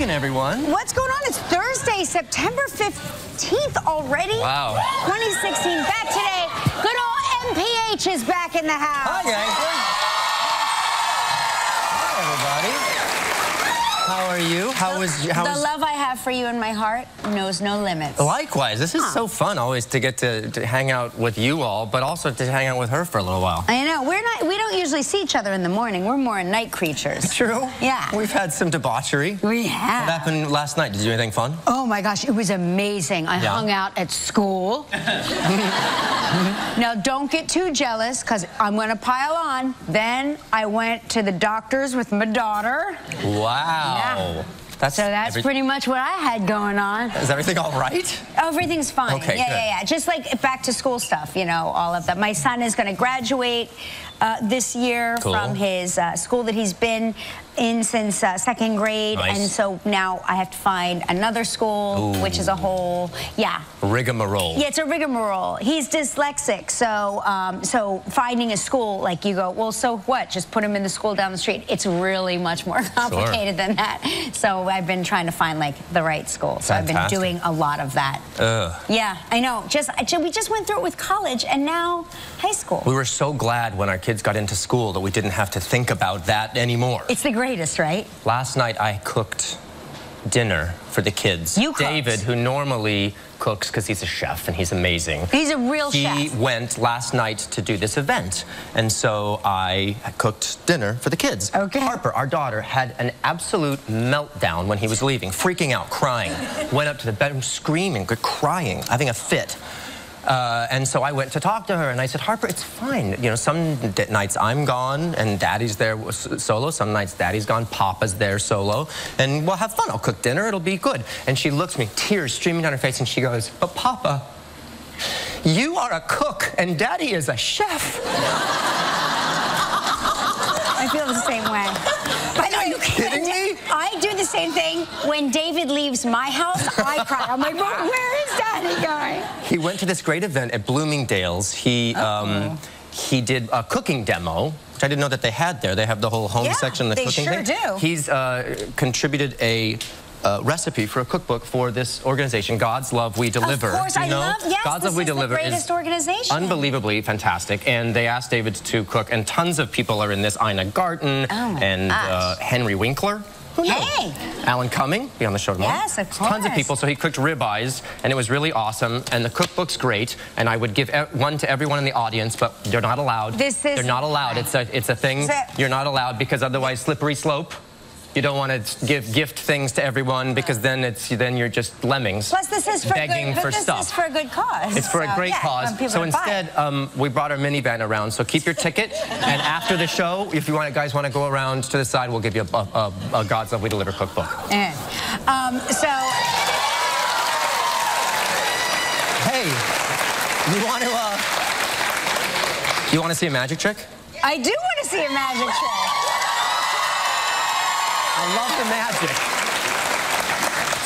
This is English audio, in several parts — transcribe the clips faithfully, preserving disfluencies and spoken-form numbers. rocking, everyone. What's going on? It's Thursday, September fifteenth already. Wow. twenty sixteen, back today. Good old M P H is back in the house. Hi, guys. Hi, everybody. How are you? How was how the was... love I have for you in my heart knows no limits. Likewise, this is huh. so fun always to get to, to hang out with you all, but also to hang out with her for a little while. I know we're not we don't usually see each other in the morning. We're more night creatures. True. Yeah. We've had some debauchery. We have. What happened last night? Did you do anything fun? Oh my gosh, it was amazing. I yeah. hung out at school. Now don't get too jealous, cause I'm gonna pile on. Then I went to the doctor's with my daughter. Wow. Yeah. That's so that's every... pretty much what I had going on. Is everything all right? Everything's fine. Okay, yeah, good. yeah, yeah. Just like back to school stuff, you know, all of that. My son is going to graduate uh, this year cool. from his uh, school that he's been in since uh, second grade. Nice. And so now I have to find another school, Ooh. which is a whole, yeah. rigmarole. Yeah, it's a rigmarole. He's dyslexic, so um, so finding a school, like you go, well, so what? Just put him in the school down the street. It's really much more complicated sure. than that. So I've been trying to find like the right school. So Fantastic. I've been doing a lot of that. Ugh. Yeah, I know. Just we just went through it with college and now high school. We were so glad when our kids got into school that we didn't have to think about that anymore. It's the greatest, right? Last night I cooked dinner for the kids. You cooked. David, who normally cooks because he's a chef and he's amazing. He's a real he chef. He went last night to do this event, and so I cooked dinner for the kids. Okay. Harper, our daughter, had an absolute meltdown when he was leaving, freaking out, crying. Went up to the bedroom screaming, crying, having a fit. Uh, and so I went to talk to her, and I said, Harper, it's fine. You know, some d nights I'm gone, and Daddy's there solo. Some nights Daddy's gone, Papa's there solo. And we'll have fun. I'll cook dinner. It'll be good. And she looks at me, tears streaming down her face, and she goes, but Papa, you are a cook, and Daddy is a chef. I feel the same way. Kidding me? I do the same thing. When David leaves my house, I cry. I'm like, well, where is Daddy going? He went to this great event at Bloomingdale's. He, um, he did a cooking demo, which I didn't know that they had there. They have the whole home yeah, section of the cooking sure thing. They sure do. He's uh, contributed a... Uh, recipe for a cookbook for this organization, God's Love We Deliver. Of course, you know? I love, yes, God's Love We Deliver is the greatest organization. Unbelievably fantastic, and they asked David to cook, and tons of people are in this. Ina Garten oh and uh, Henry Winkler. Who knows? Hey! Alan Cumming, be on the show tomorrow. Yes, of course. Tons of people, so he cooked ribeyes, and it was really awesome, and the cookbook's great, and I would give one to everyone in the audience, but they're not allowed. This is... They're not allowed. It's a, it's a thing. So, you're not allowed, because otherwise, slippery slope. You don't want to give gift things to everyone because then it's then you're just lemmings. Plus, this is for begging good, for this stuff. This is for a good cause. It's for so, a great yeah, cause. So instead, um, we brought our minivan around. So keep your ticket, and after the show, if you want, guys want to go around to the side, we'll give you a, a, a, a God's Love We Deliver cookbook. And, um, so, hey, you want to uh, you want to see a magic trick? I do want to see a magic trick. I love the magic.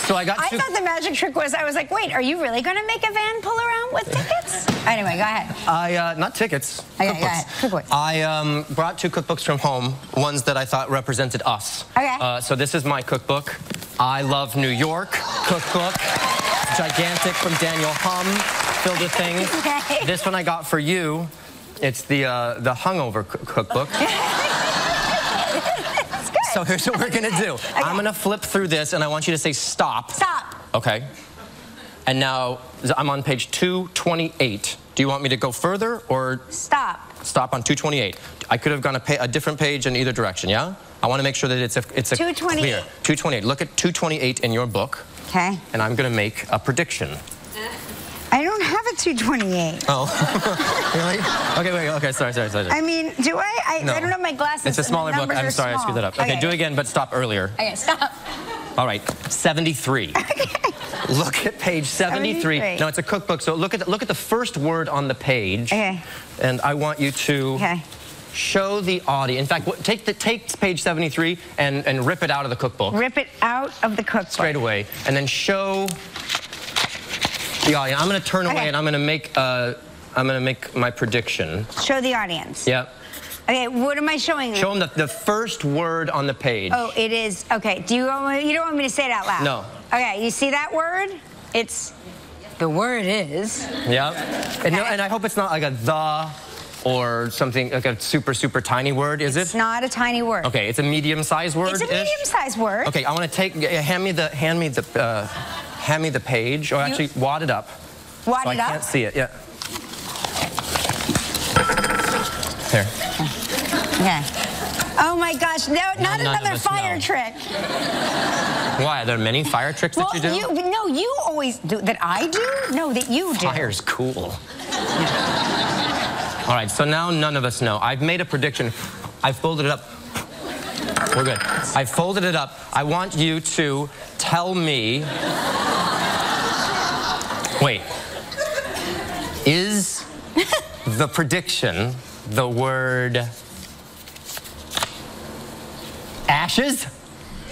So I got I thought the magic trick was, I was like, wait, are you really going to make a van pull around with tickets? Anyway, go ahead. I, uh, not tickets, okay, cookbooks. Go ahead. Cookbooks. I um, brought two cookbooks from home, ones that I thought represented us. Okay. Uh, so this is my cookbook, I Love New York cookbook, gigantic from Daniel Humm, filled with things. Okay. This one I got for you, it's the, uh, the Hungover cookbook. So here's what we're going to do. Okay. I'm going to flip through this, and I want you to say stop. Stop. Okay. And now I'm on page two twenty-eight. Do you want me to go further or? Stop. Stop on two twenty-eight. I could have gone a, pa a different page in either direction, yeah? I want to make sure that it's a, it's a two twenty-eight. Clear. two twenty-eight. Look at two twenty-eight in your book. Okay. And I'm going to make a prediction. I don't have a two twenty-eight. Oh. Really? Okay, wait, okay, sorry, sorry, sorry. I mean, do I? I, no. I don't have my glasses. It's a smaller book. I'm sorry, small. I screwed that up. Okay, okay, do it again, but stop earlier. Okay, stop. All right, seventy-three. Okay. Look at page seventy-three. seventy-three. No, it's a cookbook, so look at, the, look at the first word on the page. Okay. And I want you to okay. show the audience. In fact, take, the, take page seventy-three and, and rip it out of the cookbook. Rip it out of the cookbook. Straight away. And then show... The audience. I'm going to turn away okay. and I'm going to make uh, I'm going to make my prediction. Show the audience. Yep. Okay, what am I showing you? Show them the, the first word on the page. Oh, it is. Okay, do you want me, you don't want me to say it out loud? No. Okay, you see that word? It's, the word is. Yeah. And, okay. no, and I hope it's not like a the or something, like a super, super tiny word, is it's it? It's not a tiny word. Okay, it's a medium-sized word. It's a medium-sized word. Okay, I want to take, hand me the, hand me the, uh, hand me the page, or you, actually wad it up. Wad so it I up? I can't see it, yeah. There. Okay. Oh my gosh, no, not, not another fire no. trick. Why? Are there many fire tricks well, that you do? You, no, you always do. That I do? No, that you do. Fire's cool. Yeah. All right, so now none of us know. I've made a prediction. I folded it up. We're good. I folded it up. I want you to tell me. Wait. Is the prediction the word ashes?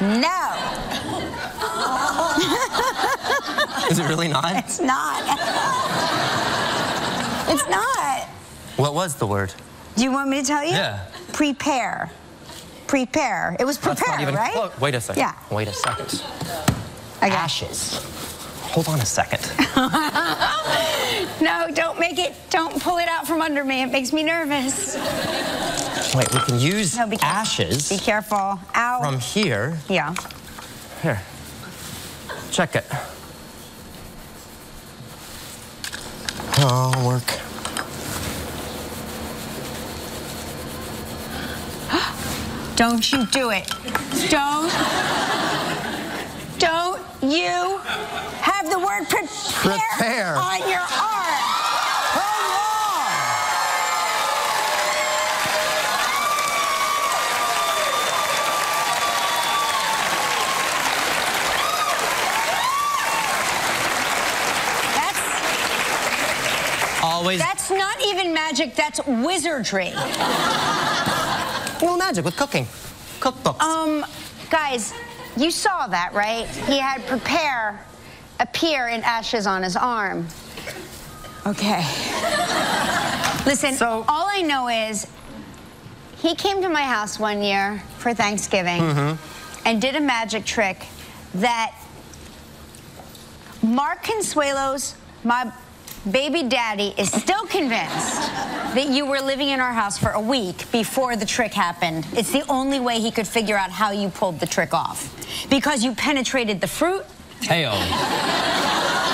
No. Is it really not? It's not. It's not. What was the word? Do you want me to tell you? Yeah. Prepare. Prepare. It was prepare, even, right? Oh, wait a second. Yeah. Wait a second. Okay. Ashes. Hold on a second. No, don't make it, don't pull it out from under me. It makes me nervous. Wait, we can use no, be ashes. Be careful. Ow. From here. Yeah. Here. Check it. Oh, work. Don't you do it. Don't. Don't you have the word prepare, prepare. on your arm. How long? That's, Always. That's not even magic, that's wizardry. Well, magic with cooking. Cookbooks. Um, guys, you saw that, right? He had prepare appear in ashes on his arm. Okay. Listen, so, all I know is he came to my house one year for Thanksgiving mm-hmm. and did a magic trick that Mark Consuelos, my baby daddy, is still convinced that you were living in our house for a week before the trick happened. It's the only way he could figure out how you pulled the trick off. Because you penetrated the fruit. Hey-oh.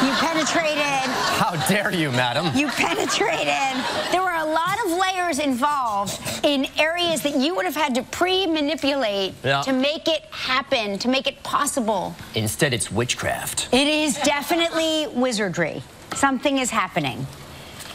You penetrated. How dare you, madam? You penetrated. There were a lot of layers involved in areas that you would have had to pre-manipulate yeah. to make it happen, to make it possible. Instead, it's witchcraft. It is definitely wizardry. Something is happening.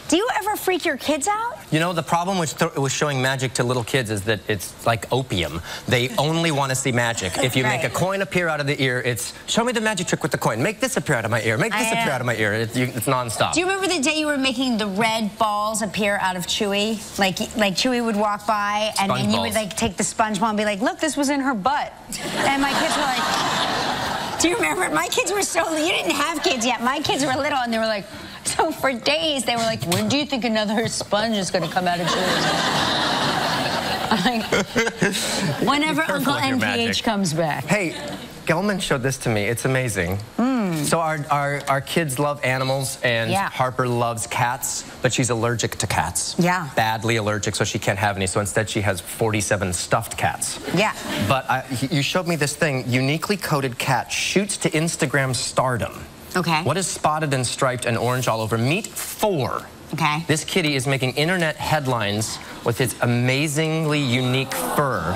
Do you ever freak your kids out? You know, the problem with, th with showing magic to little kids is that it's like opium. They only want to see magic. If you right. make a coin appear out of the ear, it's, show me the magic trick with the coin. Make this appear out of my ear. Make this I, appear out of my ear. It's, you, it's nonstop. Do you remember the day you were making the red balls appear out of Chewy? Like, like Chewy would walk by, and then you would like take the sponge ball and be like, look, this was in her butt. And my kids were like, do you remember? My kids were so, you didn't have kids yet. My kids were little, and they were like, so for days, they were like, when do you think another sponge is going to come out of you? Like, whenever Uncle M P H comes back. Hey, Gelman showed this to me. It's amazing. Mm. So our, our, our kids love animals, and yeah. Harper loves cats, but she's allergic to cats. Yeah. Badly allergic, so she can't have any. So instead, she has forty-seven stuffed cats. Yeah. But I, you showed me this thing, uniquely coded cat shoots to Instagram stardom. Okay. What is spotted and striped and orange all over? Meet four. Okay. This kitty is making internet headlines with its amazingly unique fur.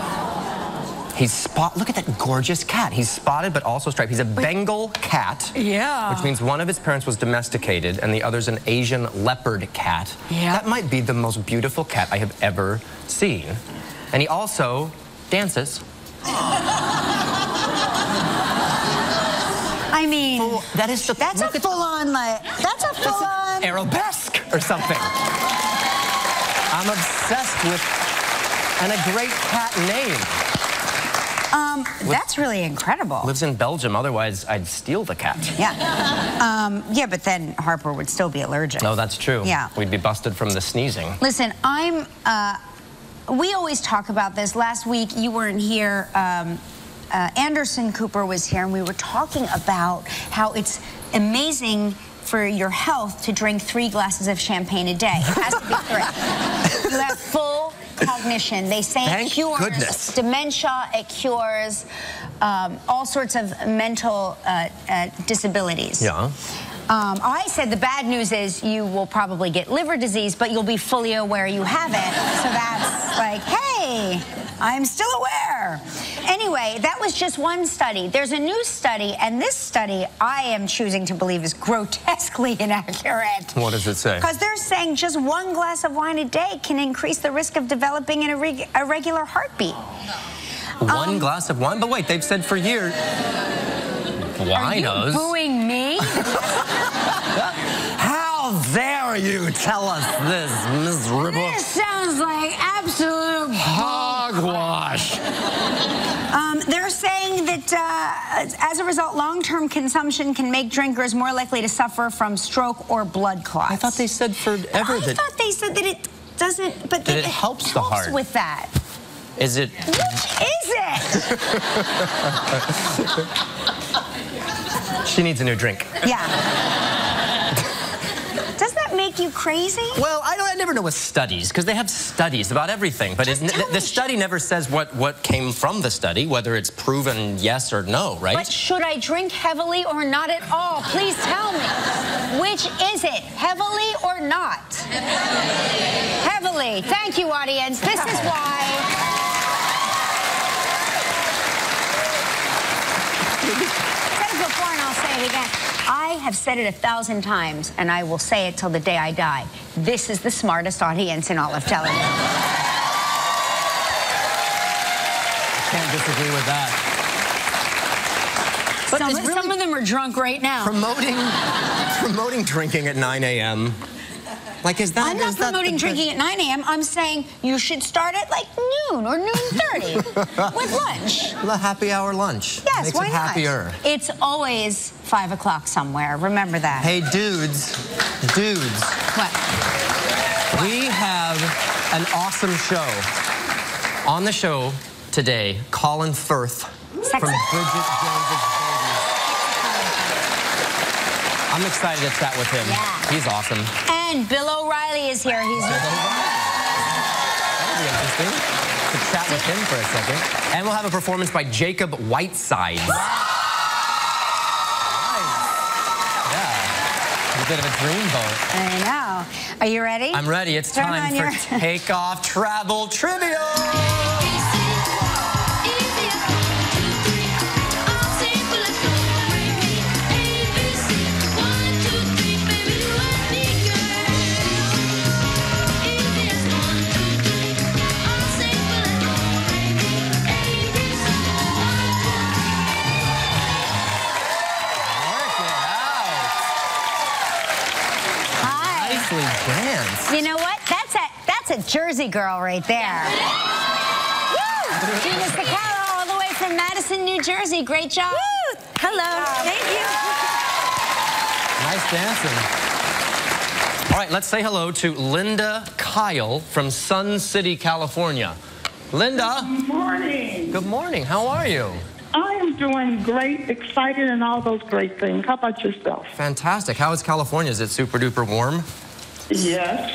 He's spot. Look at that gorgeous cat. He's spotted but also striped. He's a Wait. Bengal cat. Yeah. Which means one of his parents was domesticated and the other's an Asian leopard cat. Yeah. That might be the most beautiful cat I have ever seen. And he also dances. I mean, oh, that is the, that's, a full on, like, that's a full-on, like, that's a full-on arabesque or something. I'm obsessed with, and a great cat name. Um, with, that's really incredible. Lives in Belgium, otherwise I'd steal the cat. Yeah. Um, yeah, but then Harper would still be allergic. No, that's true. Yeah. We'd be busted from the sneezing. Listen, I'm, uh, we always talk about this. Last week, you weren't here. Um, uh, Anderson Cooper was here, and we were talking about how it's amazing for your health to drink three glasses of champagne a day. It has to be three. You have full cognition. They say Thank it cures goodness. dementia, it cures um, all sorts of mental uh, uh, disabilities. Yeah. Um, I said the bad news is you will probably get liver disease, but you'll be fully aware you have it. So that's like, hey, I'm still aware. Anyway, that was just one study. There's a new study, and this study I am choosing to believe is grotesquely inaccurate. What does it say? Because they're saying just one glass of wine a day can increase the risk of developing an irre irregular heartbeat. One um, glass of wine? But wait, they've said for years... Winos. Are you booing me? How dare you tell us this, miserable? This sounds like absolute hogwash. um, they're saying that uh, as a result, long-term consumption can make drinkers more likely to suffer from stroke or blood clots. I thought they said forever I that. I thought they said that it doesn't, but that, that it helps, helps the heart with that. Is it? Which is it? She needs a new drink. Yeah. Does that make you crazy? Well, I don't. I never know with studies, because they have studies about everything, but it, the, the study never says what what came from the study, whether it's proven yes or no, right? But should I drink heavily or not at all? Please tell me. Which is it, heavily or not? Heavily. Thank you, audience. This is why. Again, I have said it a thousand times, and I will say it till the day I die. This is the smartest audience in all of television. I can't disagree with that. But some, really some of them are drunk right now. Promoting, promoting drinking at nine A M Like, is that? I'm not is promoting that drinking at nine A M I'm saying you should start at like noon or noon thirty with lunch. The happy hour lunch. Yes, Makes why it happier. not? It's always five o'clock somewhere. Remember that. Hey, dudes, dudes. What? We have an awesome show. On the show today, Colin Firth Sex from Bridget Jones's Baby. I'm excited to chat with him. Yeah. He's awesome. And And Bill O'Reilly is here. He's That'll be interesting to chat with him for a second. And we'll have a performance by Jacob Whiteside. Nice. Yeah. A bit of a dreamboat. I know. Are you ready? I'm ready. It's Turn time for your... Takeoff Travel Trivia. You know what? That's a that's a Jersey girl right there. Woo! Gina Sicaro all the way from Madison, New Jersey. Great job. Woo! Hello. Job. Thank you. Nice dancing. All right, let's say hello to Linda Kyle from Sun City, California. Linda. Good morning. Good morning. How are you? I am doing great, excited, and all those great things. How about yourself? Fantastic. How is California? Is it super duper warm? Yes.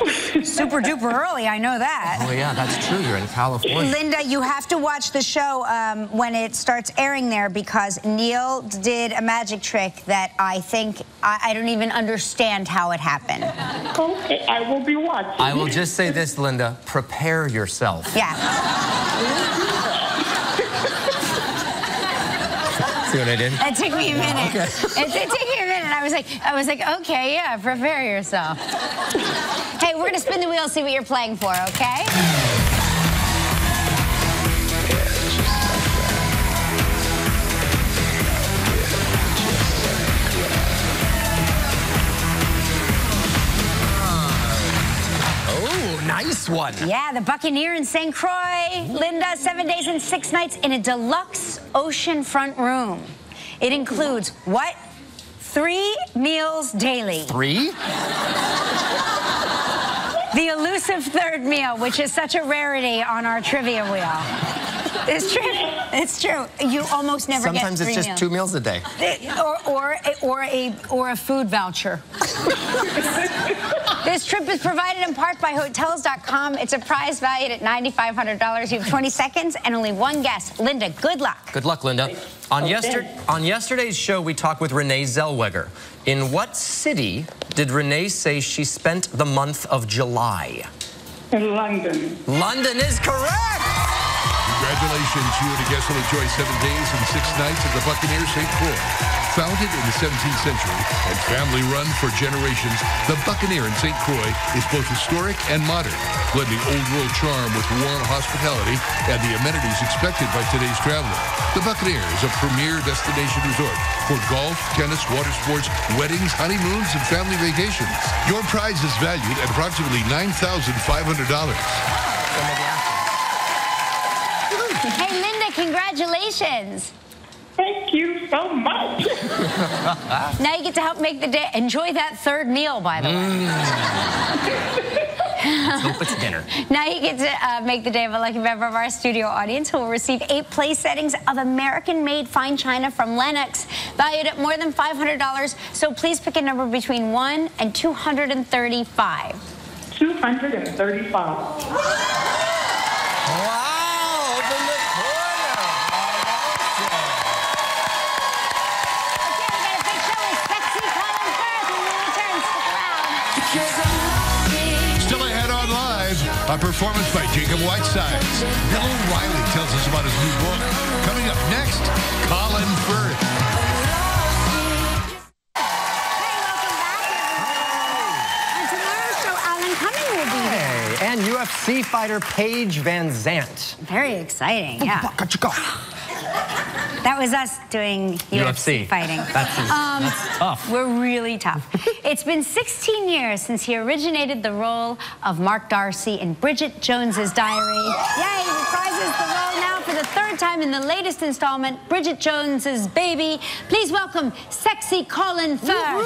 Super duper early, I know that. Oh yeah, that's true, you're in California. Linda, you have to watch the show um, when it starts airing there, because Neil did a magic trick that I think, I, I don't even understand how it happened. Okay, I will be watching. I will just say this, Linda, prepare yourself. Yeah. See what I did? That took me a minute. Okay. It, it took me a minute. I was like, I was like, okay, yeah, prepare yourself. Hey, we're gonna spin the wheel, see what you're playing for, okay? Oh, nice one. Yeah, the Buccaneer in Saint Croix. Linda, seven days and six nights in a deluxe oceanfront room. It includes what? Three meals daily. Three? The elusive exclusive third meal, which is such a rarity on our trivia wheel. It's true. It's true. You almost never Sometimes get three meals. Sometimes it's just meals. two meals a day. It, or, or, or, a, or a food voucher. This trip is provided in part by Hotels dot com. It's a prize valued at nine thousand five hundred dollars. You have twenty seconds and only one guess. Linda, good luck. Good luck, Linda. On, okay. yester on yesterday's show, we talked with Renee Zellweger. In what city did Renee say she spent the month of July? In London. London is correct! Congratulations. You would have guessed will enjoy seven days and six nights at the Buccaneers Saint Croix. Founded in the seventeenth century and family-run for generations, the Buccaneer in Saint Croix is both historic and modern, blending old-world charm with warm hospitality and the amenities expected by today's traveler. The Buccaneer is a premier destination resort for golf, tennis, water sports, weddings, honeymoons, and family vacations. Your prize is valued at approximately nine thousand five hundred dollars. Hey, Linda, congratulations. Thank you so much. Now you get to help make the day. Enjoy that third meal, by the way. Mm. Let's hope it's dinner. Now you get to uh, make the day of a lucky member of our studio audience who will receive eight place settings of American-made fine china from Lenox, valued at more than five hundred dollars. So please pick a number between one and two hundred thirty-five. two hundred thirty-five. A performance by Jacob Whitesides. Bill O'Reilly tells us about his new book. Coming up next, Colin Firth. Hey, welcome back, everyone. On tomorrow's show, Alan Cumming will be here. Hey, and U F C fighter Paige Van Zandt. Very exciting, yeah. That was us doing U F C, U F C. fighting. That's, um, that's tough. We're really tough. It's been sixteen years since he originated the role of Mark Darcy in Bridget Jones's Diary. Yay, he reprises the role now for the third time in the latest installment, Bridget Jones's Baby. Please welcome sexy Colin Firth.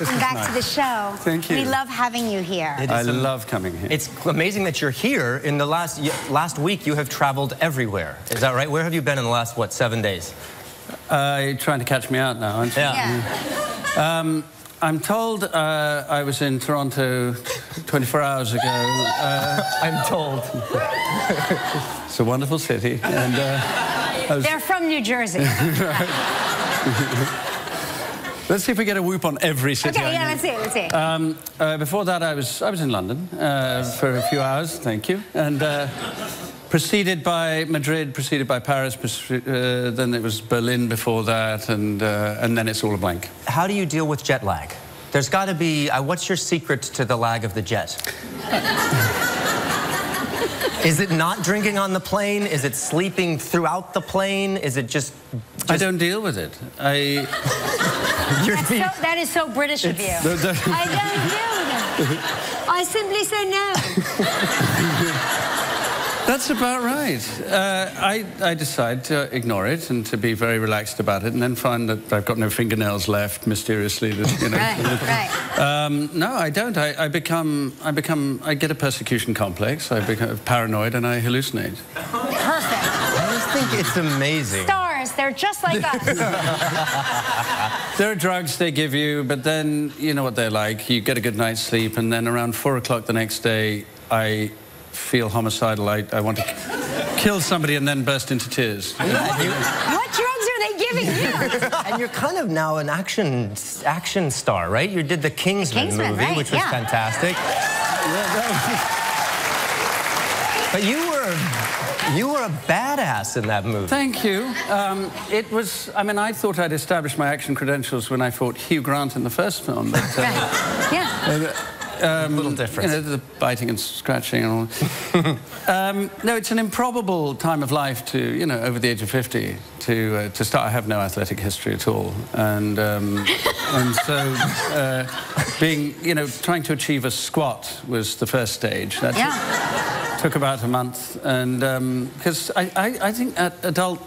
Welcome back nice. to the show. Thank you. We love having you here. I love coming here. It's amazing that you're here. In the last last week, you have traveled everywhere. Is that right? Where have you been in the last, what, seven days? Uh, you're trying to catch me out now, aren't you? Yeah. yeah. Um, I'm told uh, I was in Toronto twenty-four hours ago. Uh, I'm told. It's a wonderful city. And, uh, was... They're from New Jersey. Right. Let's see if we get a whoop on every city. Okay, yeah, let's see, let's see. Um, uh, before that, I was I was in London uh, for a few hours, thank you, and uh, preceded by Madrid, preceded by Paris, uh, then it was Berlin before that, and uh, and then it's all a blank. How do you deal with jet lag? There's got to be. Uh, what's your secret to the lag of the jet? Is it not drinking on the plane? Is it sleeping throughout the plane? Is it just? just... I don't deal with it. I. So, that is so British of you. No, no. I don't deal with it. I simply say no. That's about right. Uh, I, I decide to ignore it and to be very relaxed about it and then find that I've got no fingernails left mysteriously. That, you know, right, right. Um, no, I don't. I, I, become, I become... I get a persecution complex. I become paranoid and I hallucinate. Perfect. I just think it's amazing. Stop. They're just like us. There are drugs they give you, but then you know what they're like. You get a good night's sleep, and then around four o'clock the next day, I feel homicidal. I, I want to kill somebody and then burst into tears. What drugs are they giving you? And you're kind of now an action action star, right? You did the Kingsman, the Kingsman movie, right? which was yeah. fantastic. But you were... You were a badass in that movie. Thank you. Um, it was, I mean, I thought I'd established my action credentials when I fought Hugh Grant in the first film. But, uh, yeah. Uh, Um, a little different. You know, the biting and scratching and all. um, no, it's an improbable time of life to, you know, over the age of fifty, to uh, to start. I have no athletic history at all, and um, and so uh, being, you know, trying to achieve a squat was the first stage. That yeah. took, took about a month, and because um, I, I I think at adult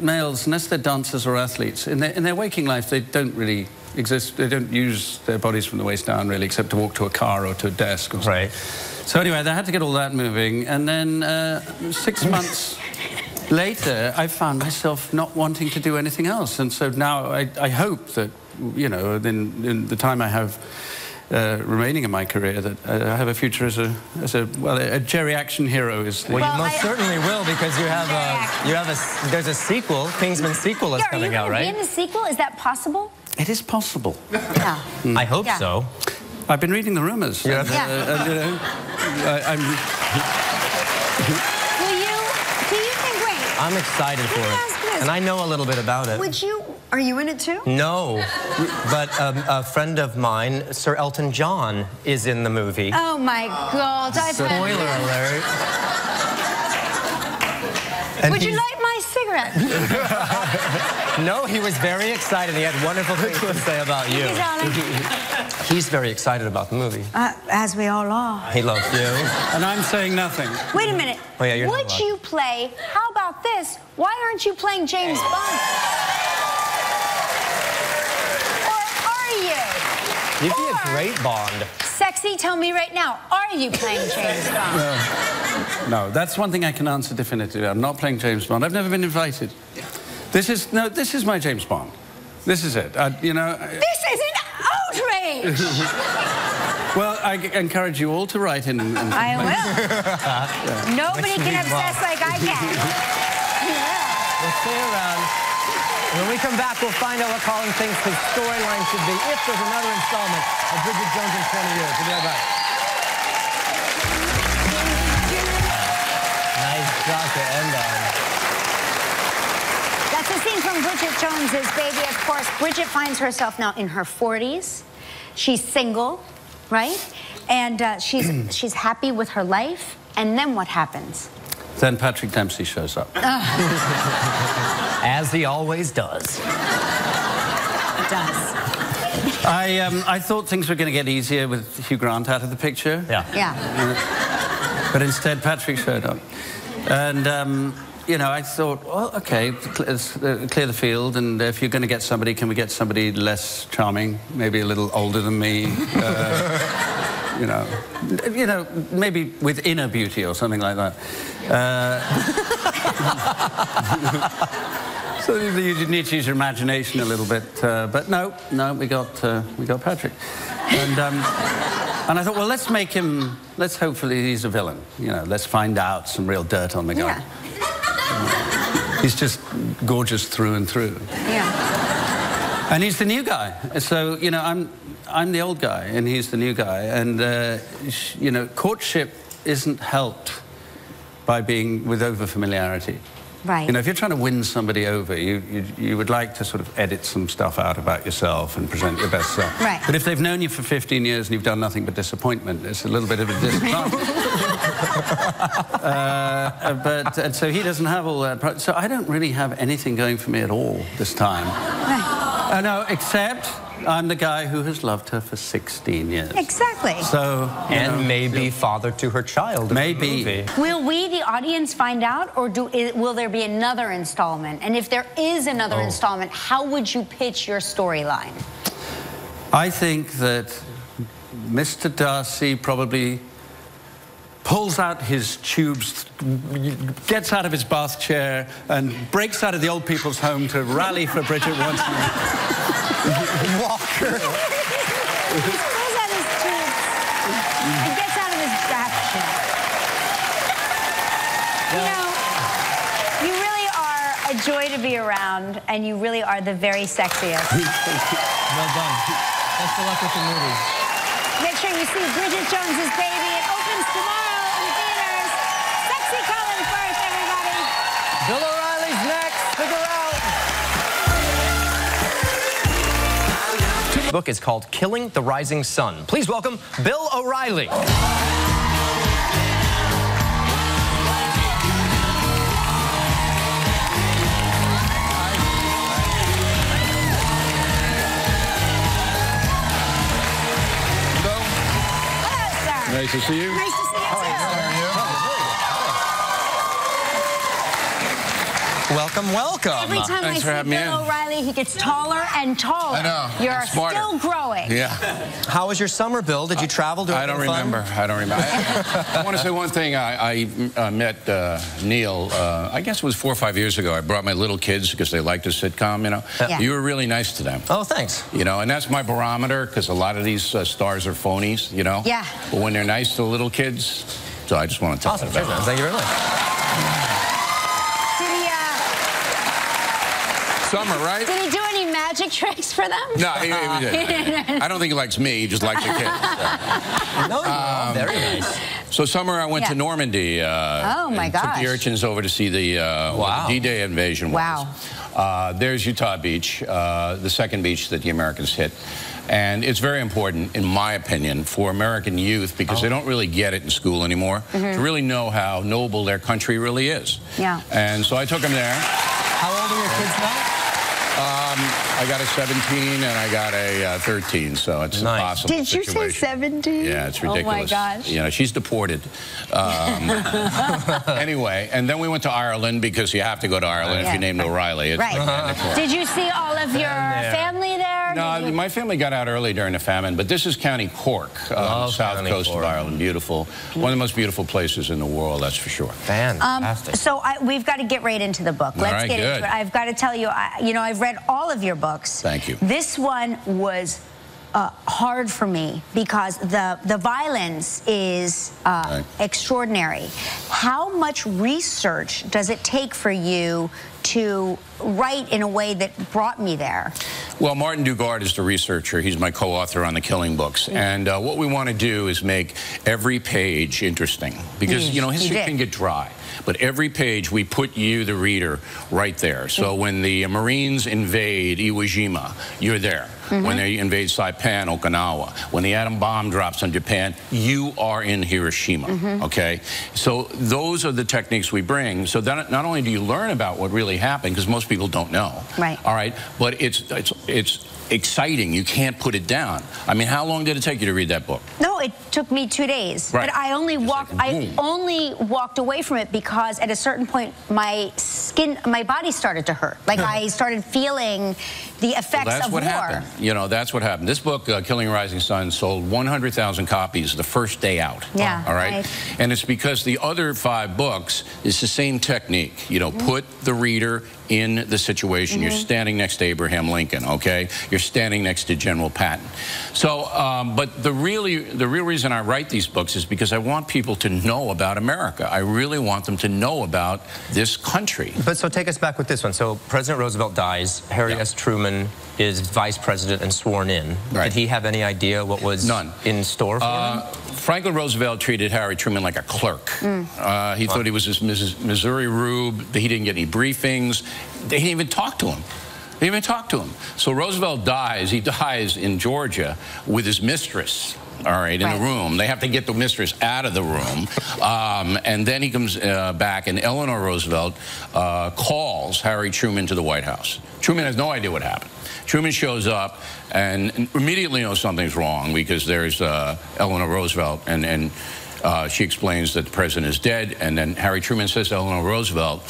males, unless they're dancers or athletes, in their, in their waking life, they don't really exist. They don't use their bodies from the waist down, really, except to walk to a car or to a desk or something. Right. So anyway, they had to get all that moving, and then uh, six months later, I found myself not wanting to do anything else. And so now I, I hope that, you know, in, in the time I have Uh, remaining in my career, that I have a future as a, as a well, a geriaction hero is... The well, well, you most I, certainly will, because you have a, you have a, there's a sequel, Kingsman sequel is yeah, coming out, right? Are you going to be in the sequel? Is that possible? It is possible. Yeah. Mm. I hope yeah. so. I've been reading the rumors. Yeah. And, uh, yeah. and, you know, I, I'm... Will you, do you think, wait... I'm excited for it, and I know a little bit about it. Would you... Are you in it too? No, but um, a friend of mine, Sir Elton John, is in the movie. Oh my God! I've Spoiler alert! And would you light my cigarette? No, he was very excited. He had wonderful things to say about you. He's, He's very excited about the movie. Uh, as we all are. He loves you, and I'm saying nothing. Wait a minute. Oh, yeah, you're would you play? How about this? Why aren't you playing James Bond? You'd be a great Bond. Sexy, tell me right now, are you playing James Bond? Uh, no, that's one thing I can answer definitively. I'm not playing James Bond. I've never been invited. This is, no, this is my James Bond. This is it, I, you know... I... This is an outrage! Well, I encourage you all to write in... in I will. yeah. Nobody Which can obsess Bond. Like I can. yeah. We'll stay around. When we come back, we'll find out what Colin thinks his storyline should be if there's another installment of Bridget Jones in twenty years. We'll be right back. Nice shot to end on. That's a scene from Bridget Jones's Baby, of course. Bridget finds herself now in her forties. She's single, right? And uh, she's, she's happy with her life. And then what happens? Then Patrick Dempsey shows up. Oh. As he always does. He does. I, um, I thought things were going to get easier with Hugh Grant out of the picture. Yeah. Yeah. But instead, Patrick showed up. And, um, you know, I thought, well, OK, clear the field, and if you're going to get somebody, can we get somebody less charming, maybe a little older than me? Uh, You know, you know, maybe with inner beauty or something like that. Uh, so you need to use your imagination a little bit. Uh, but no, no, we got uh, we got Patrick, and um, and I thought, well, let's make him. Let's hopefully he's a villain. You know, let's find out some real dirt on the guy. Yeah. Um, he's just gorgeous through and through. Yeah. And he's the new guy. So you know, I'm. I'm the old guy, and he's the new guy, and, uh, you know, courtship isn't helped by being with over-familiarity. Right. You know, if you're trying to win somebody over, you, you, you would like to sort of edit some stuff out about yourself and present your best self. Right. But if they've known you for fifteen years and you've done nothing but disappointment, it's a little bit of a disadvantage. uh, but, and so he doesn't have all that. So I don't really have anything going for me at all this time. Right. Uh, no, except... I'm the guy who has loved her for sixteen years. Exactly. So, and know, maybe yeah. father to her child. Maybe. Will we, the audience, find out, or do it, will there be another installment? And if there is another oh. installment, how would you pitch your storyline? I think that Mister Darcy probably pulls out his tubes, gets out of his bath chair, and breaks out of the old people's home to rally for Bridget once more. Walker. He pulls out his tubes and gets out of his bath chair. You know, you really are a joy to be around, and you really are the very sexiest. Well done. Best of luck with the movie. Make sure you see Bridget Jones's Baby. It opens tomorrow in theaters. Sexy Colin Firth, everybody. Bill O'Reilly's next. Figure out. The book is called Killing the Rising Sun. Please welcome Bill O'Reilly. Nice to see you. Nice to see you, too. Hi, how are you? Welcome, welcome. Every time Thanks I for see Bill O'Reilly, he gets taller and taller. I know. You're still growing. Yeah. How was your summer, Bill? Did you travel? Do I don't remember. Fun? I don't remember. I, I want to say one thing. I, I uh, met uh, Neil, uh, I guess it was four or five years ago. I brought my little kids because they liked the sitcom, you know. Yeah. You were really nice to them. Oh, thanks. You know, and that's my barometer because a lot of these uh, stars are phonies, you know. Yeah. But when they're nice to little kids, so I just want to talk about that. Awesome. Thank you very much. Summer, right? Did he do any magic tricks for them? No, he, he didn't. I don't think he likes me. He just likes the kids. So. No, um, very nice. So summer, I went yeah. to Normandy. Uh, oh my gosh! Took the urchins over to see the, uh, wow. the D-Day invasion. Wow. Uh, there's Utah Beach, uh, the second beach that the Americans hit. And it's very important, in my opinion, for American youth, because oh. they don't really get it in school anymore, mm-hmm. to really know how noble their country really is. Yeah. And so I took them there. How old are your kids now? Um, I got a seventeen and I got a uh, thirteen, so it's nice. Impossible. Did you situation. say seventeen? Yeah, it's ridiculous. Oh my gosh! You know, she's deported. Um, anyway, and then we went to Ireland because you have to go to Ireland yeah. if you name O'Reilly. It's right. Uh-huh. Did you see all of your yeah. family there? No, you... my family got out early during the famine, but this is County Cork, uh, the south County coast Cork. of Ireland. Beautiful, mm-hmm. one of the most beautiful places in the world, that's for sure. Fantastic. Um, so I, we've got to get right into the book. All Let's right, get good. into it. I've got to tell you, I, you know, I've read. Read all of your books. Thank you. This one was uh, hard for me because the the violence is uh, right. extraordinary. How much research does it take for you to write in a way that brought me there? Well, Martin Dugard is the researcher. He's my co-author on the Killing books. And uh, what we want to do is make every page interesting. Because, you know, history can get dry. But every page, we put you, the reader, right there. So when the Marines invade Iwo Jima, you're there. Mm-hmm. When they invade Saipan, Okinawa. When the atom bomb drops on Japan, you are in Hiroshima, mm-hmm. okay? So those are the techniques we bring. So that not only do you learn about what really happened, because most people don't know. Right. All right, but it's, it's, it's exciting. You can't put it down. I mean, how long did it take you to read that book? No, it took me two days. Right. But I only, walk, like, I only walked away from it because at a certain point, my skin, my body started to hurt. Like, I started feeling the effects well, that's of what war. Happened. You know, that's what happened. This book, uh, Killing the Rising Sun, sold one hundred thousand copies the first day out. Yeah. All right? right? And it's because the other five books is the same technique. You know, mm-hmm. put the reader in the situation. Mm-hmm. You're standing next to Abraham Lincoln, okay? You're standing next to General Patton. So, um, but the really, the real reason I write these books is because I want people to know about America. I really want them to know about this country. But so take us back with this one. So President Roosevelt dies, Harry yeah. S. Truman is vice president and sworn in. Right. Did he have any idea what was None. in store for uh, him? Franklin Roosevelt treated Harry Truman like a clerk. Mm. Uh, he wow. thought he was this Missouri rube. He didn't get any briefings. They didn't even talk to him. They didn't even talk to him. So Roosevelt dies. He dies in Georgia with his mistress. All right, in right. the room. They have to get the mistress out of the room. Um, and then he comes uh, back, and Eleanor Roosevelt uh, calls Harry Truman to the White House. Truman has no idea what happened. Truman shows up and immediately knows something's wrong because there's uh, Eleanor Roosevelt, and, and uh, she explains that the president is dead. And then Harry Truman says to Eleanor Roosevelt,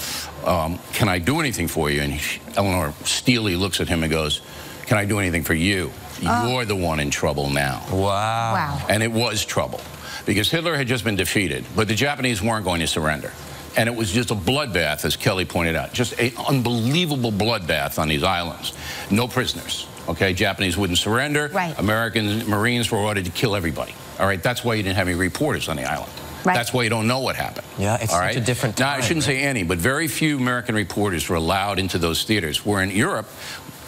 um, can I do anything for you? And he, Eleanor steely looks at him and goes, can I do anything for you? You're oh. the one in trouble now. Wow. wow. And it was trouble because Hitler had just been defeated, but the Japanese weren't going to surrender. And it was just a bloodbath, as Kelly pointed out, just an unbelievable bloodbath on these islands. No prisoners, okay? Japanese wouldn't surrender. Right. American Marines were ordered to kill everybody. All right, that's why you didn't have any reporters on the island. Right. That's why you don't know what happened. Yeah, it's all such right? a different time. Now, I shouldn't right? say any, but very few American reporters were allowed into those theaters. Where in Europe,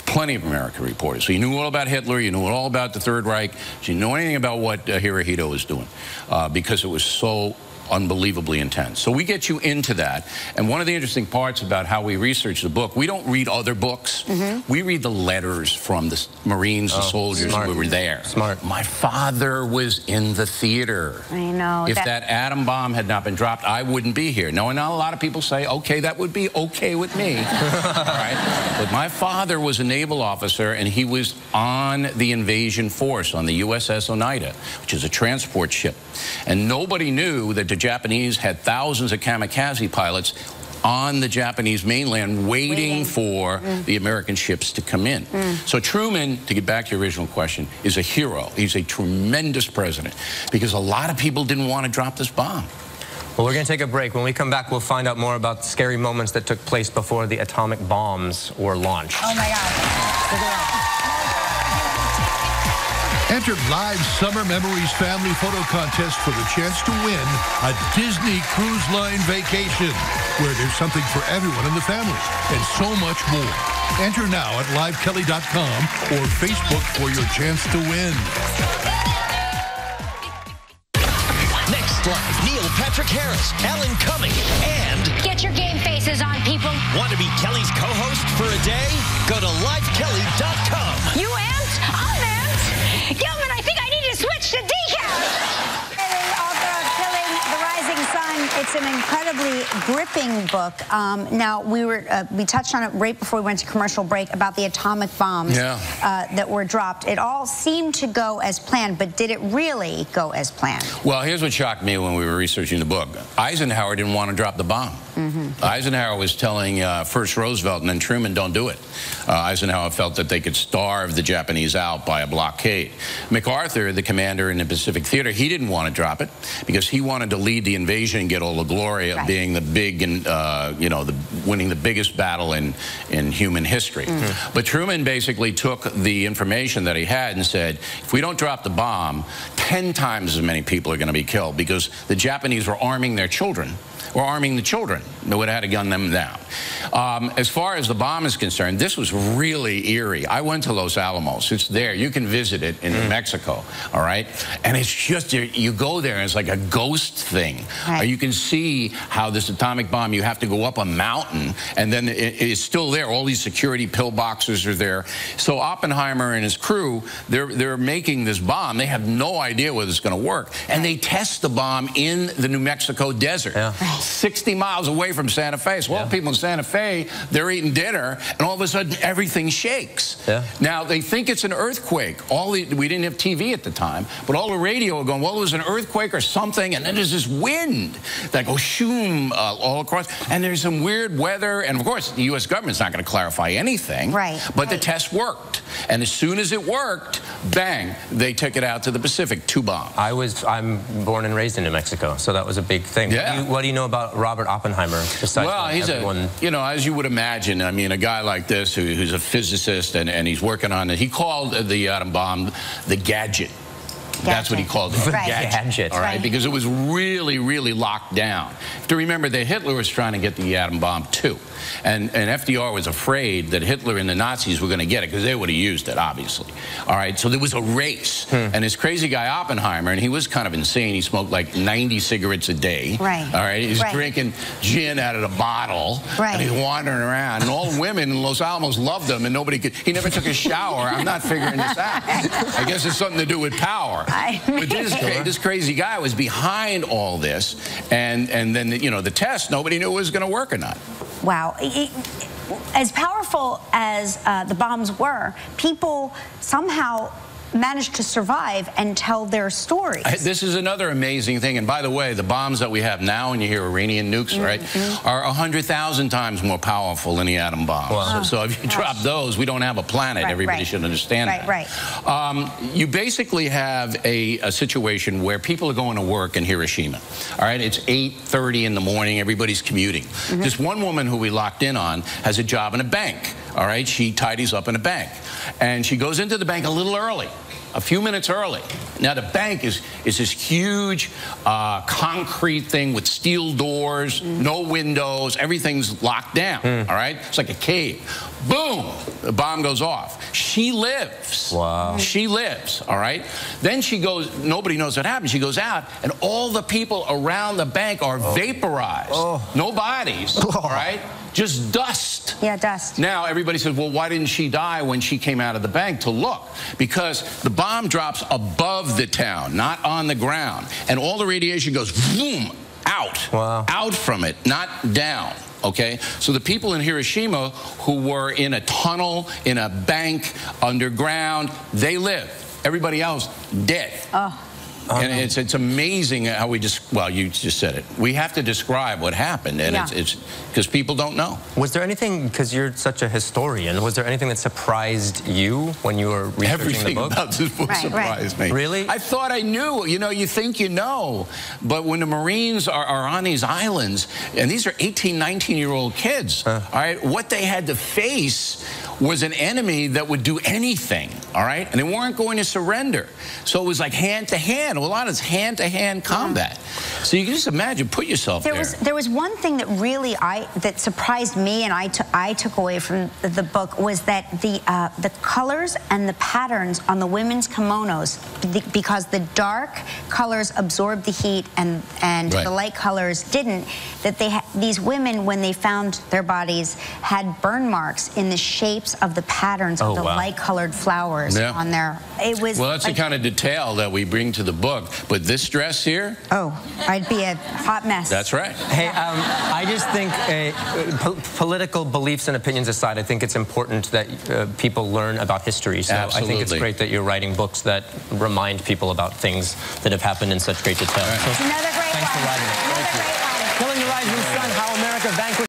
plenty of American reporters. So you knew all about Hitler, you knew all about the Third Reich, you didn't know anything about what uh, Hirohito was doing uh, because it was so unbelievably intense. So we get you into that. And one of the interesting parts about how we research the book, we don't read other books. Mm-hmm. We read the letters from the Marines, oh, the soldiers smart. who were there. Smart. My father was in the theater. I know. If that, that atom bomb had not been dropped, I wouldn't be here. Now, and now a lot of people say, okay, that would be okay with me. All right? But my father was a naval officer, and he was on the invasion force on the U S S Oneida, which is a transport ship. And nobody knew that the Japanese had thousands of kamikaze pilots on the Japanese mainland waiting, waiting. for mm. the American ships to come in. Mm. So Truman, to get back to your original question, is a hero. He's a tremendous president because a lot of people didn't want to drop this bomb. Well, we're going to take a break. When we come back, we'll find out more about scary moments that took place before the atomic bombs were launched. Oh, my God. Enter Live Summer Memories Family Photo Contest for the chance to win a Disney Cruise Line vacation, where there's something for everyone in the family and so much more. Enter now at live kelly dot com or Facebook for your chance to win. Live, Neil Patrick Harris, Alan Cumming, and... Get your game faces on, people. Want to be Kelly's co-host for a day? Go to live kelly dot com. You amped? I'm amped. Gilman, I think I need to switch to decaf. Author of Killing the Rising Sun. It's an incredibly gripping book. Um, now, we were uh, we touched on it right before we went to commercial break about the atomic bombs yeah. uh, that were dropped. It all seemed to go as planned, but did it really go as planned? Well, here's what shocked me when we were researching the book. Eisenhower didn't want to drop the bomb. Mm-hmm. Eisenhower was telling uh, first Roosevelt and then Truman, don't do it. Uh, Eisenhower felt that they could starve the Japanese out by a blockade. MacArthur, the commander in the Pacific Theater, he didn't want to drop it because he wanted to lead the invasion and get all the glory of right. being the big and uh, you know, the winning the biggest battle in in human history. Mm-hmm. But Truman basically took the information that he had and said, if we don't drop the bomb, ten times as many people are going to be killed because the Japanese were arming their children. Or arming the children. They would have had to gun them down. Um, as far as the bomb is concerned, this was really eerie. I went to Los Alamos. It's there. You can visit it in mm. New Mexico, all right? And it's just, you go there, and it's like a ghost thing. Right. You can see how this atomic bomb, you have to go up a mountain, and then it, it's still there. All these security pillboxes are there. So Oppenheimer and his crew, they're, they're making this bomb. They have no idea whether it's going to work. And they test the bomb in the New Mexico desert. Yeah. sixty miles away from Santa Fe. So all yeah. the people in Santa Fe, they're eating dinner, and all of a sudden, everything shakes. Yeah. Now, they think it's an earthquake. All the, we didn't have T V at the time, but all the radio were going, well, it was an earthquake or something, and then there's this wind that goes shoom uh, all across, and there's some weird weather, and of course, the U S government's not going to clarify anything, right. but right. the test worked. And as soon as it worked, bang, they took it out to the Pacific, two bombs. I was, I'm born and raised in New Mexico, so that was a big thing. Yeah. What do you, what do you know about Robert Oppenheimer? Well, he's everyone... a, you know, as you would imagine, I mean, a guy like this who, who's a physicist and, and he's working on it, he called the atom bomb the gadget. Gadget. That's what he called it. Right. Gadget. All right? right, because it was really, really locked down. To remember that Hitler was trying to get the atom bomb too, and and F D R was afraid that Hitler and the Nazis were going to get it because they would have used it, obviously. All right, so there was a race, hmm. and this crazy guy Oppenheimer, and he was kind of insane. He smoked like ninety cigarettes a day. Right. All right, he's right. drinking gin out of a bottle, right. and he's wandering around, and all women in Los Alamos loved him, and nobody could. He never took a shower. I'm not figuring this out. I guess it's something to do with power. I mean. But this, this crazy guy was behind all this, and, and then, the, you know, the test, nobody knew it was going to work or not. Wow. It, as powerful as uh, the bombs were, people somehow managed to survive and tell their stories. This is another amazing thing. And by the way, the bombs that we have now, and you hear Iranian nukes, mm-hmm. right, are one hundred thousand times more powerful than the atom bomb. Wow. So, so if you Gosh. drop those, we don't have a planet. Right, Everybody right. should understand right, that. Right, right. Um, you basically have a, a situation where people are going to work in Hiroshima. All right, it's eight thirty in the morning. Everybody's commuting. Mm-hmm. This one woman who we locked in on has a job in a bank. All right, she tidies up in a bank. And she goes into the bank a little early. A few minutes early, Now, the bank is, is this huge uh, concrete thing with steel doors, mm. no windows, everything's locked down, mm. all right? It's like a cave. Boom, the bomb goes off. She lives. Wow. She lives, all right? Then she goes, nobody knows what happened. She goes out, and all the people around the bank are oh. vaporized. Oh. No bodies, all right? Just dust. Yeah, dust. Now, everybody says, well, why didn't she die when she came out of the bank to look? Because the bomb drops above the town, not on the ground. And all the radiation goes, boom, out. Wow. Out from it, not down. Okay? So the people in Hiroshima who were in a tunnel, in a bank, underground, they lived. Everybody else, dead. Oh. Um, and it's, it's amazing how we just, well, you just said it. We have to describe what happened, and yeah. it's because people don't know. Was there anything, because you're such a historian, was there anything that surprised you when you were researching Everything the book? Everything about this book right, surprised right. me. Really? I thought I knew. You know, you think you know. But when the Marines are, are on these islands, and these are eighteen, nineteen-year-old kids, huh. all right, what they had to face was an enemy that would do anything, all right? And they weren't going to surrender. So it was like hand-to-hand. A lot of it's hand-to-hand combat. Mm-hmm. So you can just imagine, put yourself there. There was, there was one thing that really I, that surprised me and I, t I took away from the book was that the, uh, the colors and the patterns on the women's kimonos, the, because the dark colors absorbed the heat and, and right. the light colors didn't, that they ha these women, when they found their bodies, had burn marks in the shapes of the patterns oh, of the wow. light-colored flowers yeah. on their... It was well, that's like, the kind of detail that we bring to the book. Book, but this dress here? Oh, I'd be a hot mess. That's right. Hey, um, I just think, uh, po political beliefs and opinions aside, I think it's important that uh, people learn about history. So absolutely. I think it's great that you're writing books that remind people about things that have happened in such great detail. Right. So, another great thanks one. For writing it. Thank you. Killing the Rising Sun, How America Vanquished.